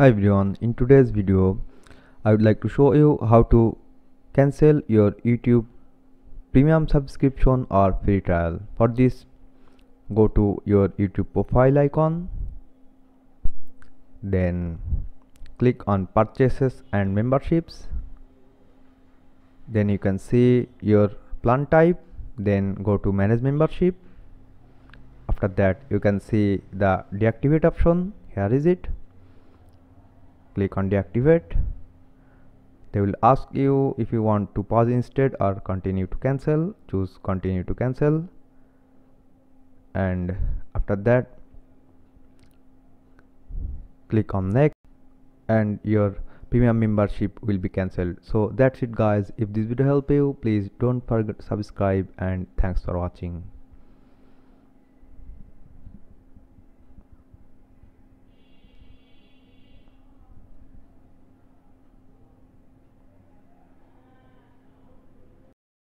Hi everyone, in today's video I would like to show you how to cancel your YouTube Premium subscription or free trial. For this, go to your YouTube profile icon, then click on purchases and memberships. Then you can see your plan type, then go to manage membership. After that you can see the deactivate option. Here is it. Click on deactivate. They will ask you if you want to pause instead or continue to cancel. Choose continue to cancel, and after that click on next, and your premium membership will be cancelled. So that's it guys. If this video helped you, please don't forget to subscribe, and thanks for watching.